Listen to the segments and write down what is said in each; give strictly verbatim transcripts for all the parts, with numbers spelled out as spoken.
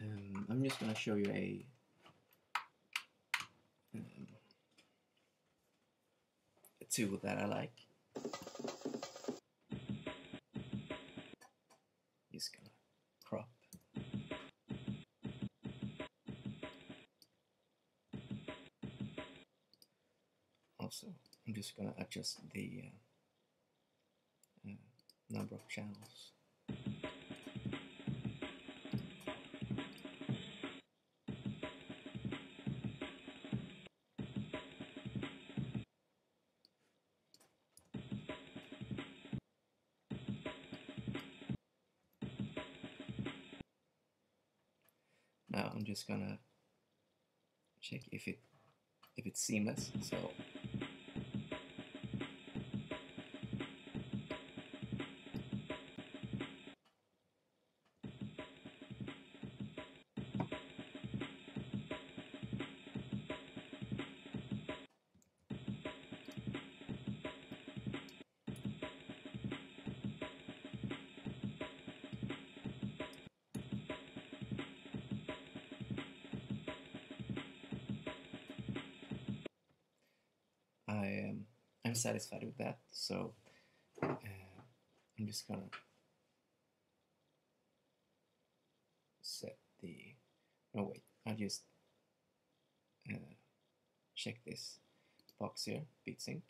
Um, I'm just going to show you a um, a tool that I like. Just gonna crop. Also, I'm just gonna adjust the uh, uh, number of channels. Now I'm just gonna check if it if it's seamless. So I'm satisfied with that, so uh, I'm just gonna set the. No, wait, I'll just uh, check this box here, Beatsync.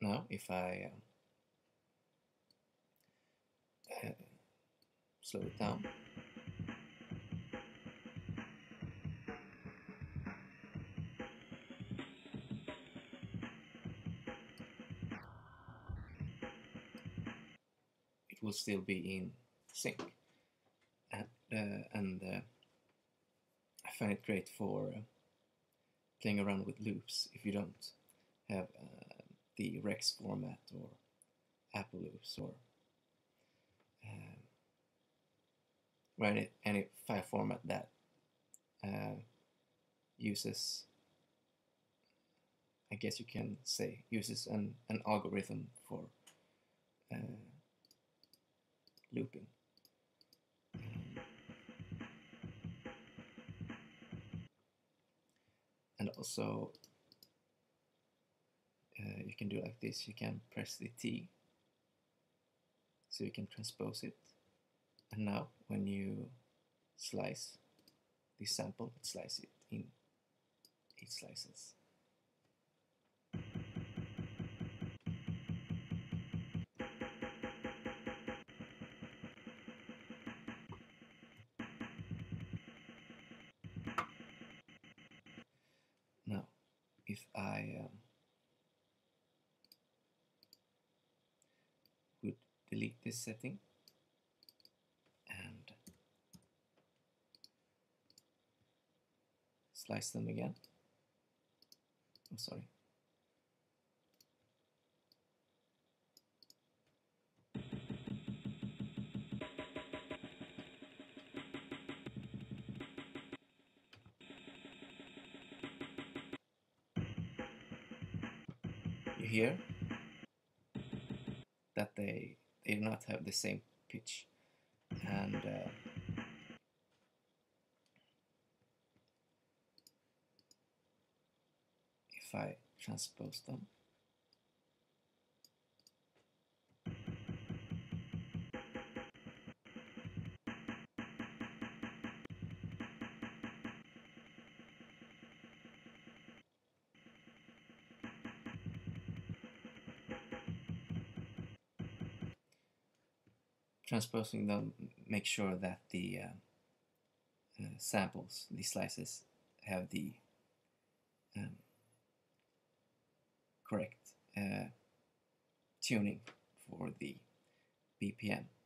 Now, if I um, uh, slow it down, it will still be in sync, and, uh, and uh, I find it great for uh, playing around with loops if you don't have uh, the Rex format or Apple loops or um, right, any file format that uh, uses, I guess you can say, uses an, an algorithm for uh, looping. And also Uh, you can do like this, you can press the T so you can transpose it, and now when you slice the sample, it slices it in eight slices. Now if I um, delete this setting and slice them again. I'm sorry. You hear that they They do not have the same pitch, and uh, if I transpose them, Transposing them, make sure that the uh, uh, samples, the slices, have the um, correct uh, tuning for the B P M.